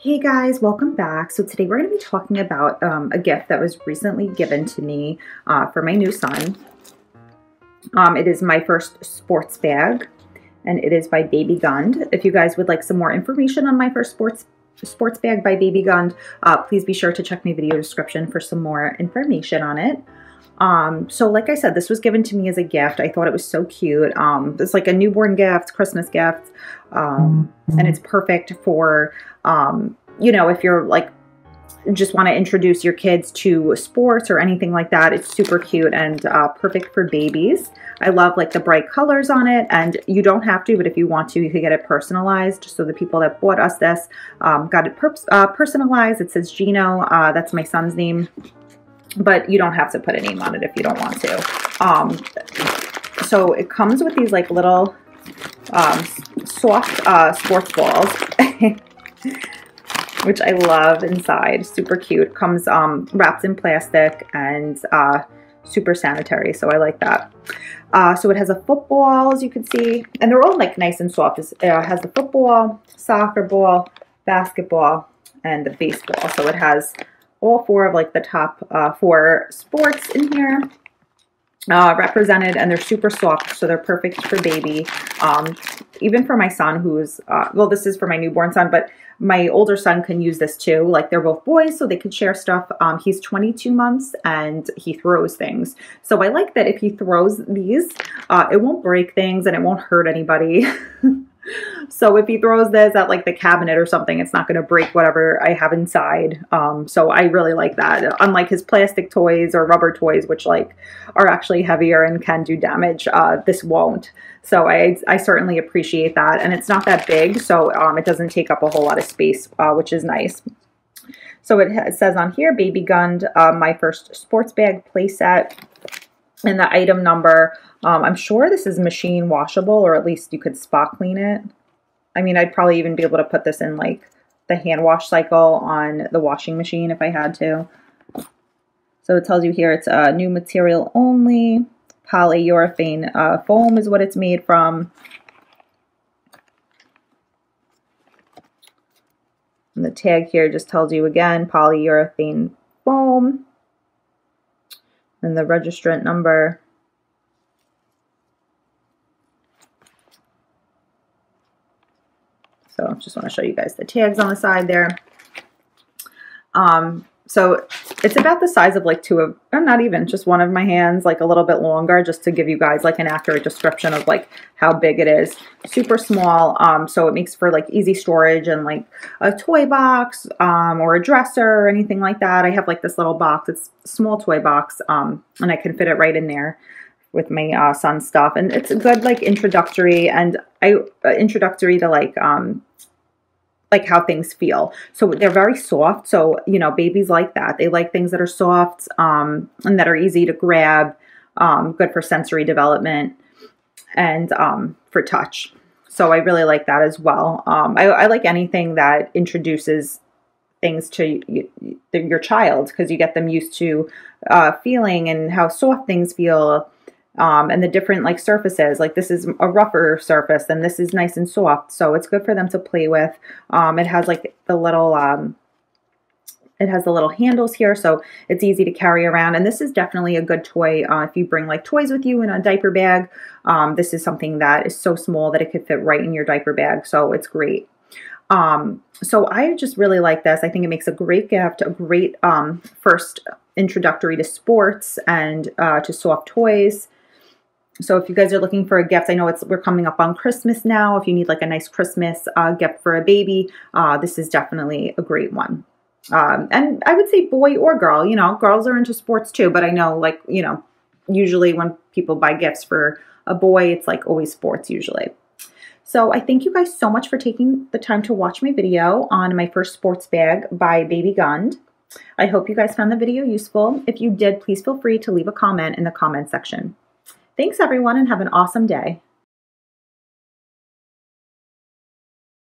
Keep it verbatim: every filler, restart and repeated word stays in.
Hey guys, welcome back. So today we're going to be talking about um, a gift that was recently given to me uh, for my new son. Um, it is My First Sportsbag, and it is by Baby Gund. If you guys would like some more information on My First Sports Sportsbag by Baby Gund, uh, please be sure to check my video description for some more information on it. Um, so like I said, this was given to me as a gift. I thought it was so cute. Um, it's like a newborn gift, Christmas gift. Um, and it's perfect for, um, you know, if you're like, just want to introduce your kids to sports or anything like that. It's super cute and uh, perfect for babies. I love like the bright colors on it, and you don't have to, but if you want to, you could get it personalized. So the people that bought us this um, got it per uh, personalized. It says Gino, uh, that's my son's name, but you don't have to put a name on it if you don't want to. Um, so it comes with these like little um, soft uh, sports balls, which I love inside. Super cute. Comes um, wrapped in plastic and uh, super sanitary, so I like that. Uh, so it has a football, as you can see, and they're all like nice and soft. It uh, has the football, soccer ball, basketball, and the baseball. So it has all four of like the top uh, four sports in here uh, represented, and they're super soft, so they're perfect for baby. Um, even for my son, who's, uh, well, this is for my newborn son, but my older son can use this too. Like they're both boys, so they could share stuff. Um, he's twenty-two months and he throws things. So I like that if he throws these, uh, it won't break things and it won't hurt anybody. So if he throws this at like the cabinet or something, it's not going to break whatever I have inside. Um, so I really like that. Unlike his plastic toys or rubber toys, which like are actually heavier and can do damage, uh, this won't. So I, I certainly appreciate that. And it's not that big, so um, it doesn't take up a whole lot of space, uh, which is nice. So it says on here, Baby Gund, uh, My First Sportsbag playset, and the item number. Um, I'm sure this is machine washable, or at least you could spa clean it. I mean, I'd probably even be able to put this in like the hand wash cycle on the washing machine if I had to. So it tells you here it's a uh, new material only. Polyurethane uh, foam is what it's made from. And the tag here just tells you again, polyurethane foam. And the registrant number. So I just want to show you guys the tags on the side there. Um, so it's about the size of like two of, or not even, just one of my hands, like a little bit longer, just to give you guys like an accurate description of like how big it is. Super small, um, so it makes for like easy storage and like a toy box um, or a dresser or anything like that. I have like this little box, it's a small toy box, um, and I can fit it right in there with my uh, son's stuff. And it's a good like introductory and I uh, introductory to like um, like how things feel. So they're very soft. So, you know, babies like that. They like things that are soft um, and that are easy to grab, um, good for sensory development and um, for touch. So I really like that as well. Um, I, I like anything that introduces things to you, your child, because you get them used to uh, feeling and how soft things feel. Um, and the different like surfaces, like this is a rougher surface and this is nice and soft. So it's good for them to play with. Um, it has like the little, um, it has the little handles here. So it's easy to carry around. And this is definitely a good toy. Uh, if you bring like toys with you in a diaper bag, um, this is something that is so small that it could fit right in your diaper bag. So it's great. Um, so I just really like this. I think it makes a great gift, a great, um, first introductory to sports and, uh, to soft toys. So if you guys are looking for a gift, I know it's we're coming up on Christmas now. If you need like a nice Christmas uh, gift for a baby, uh, this is definitely a great one. Um, and I would say boy or girl, you know, girls are into sports too. But I know like, you know, usually when people buy gifts for a boy, it's like always sports usually. So I thank you guys so much for taking the time to watch my video on My First Sportsbag by Baby Gund. I hope you guys found the video useful. If you did, please feel free to leave a comment in the comment section. Thanks everyone, and have an awesome day.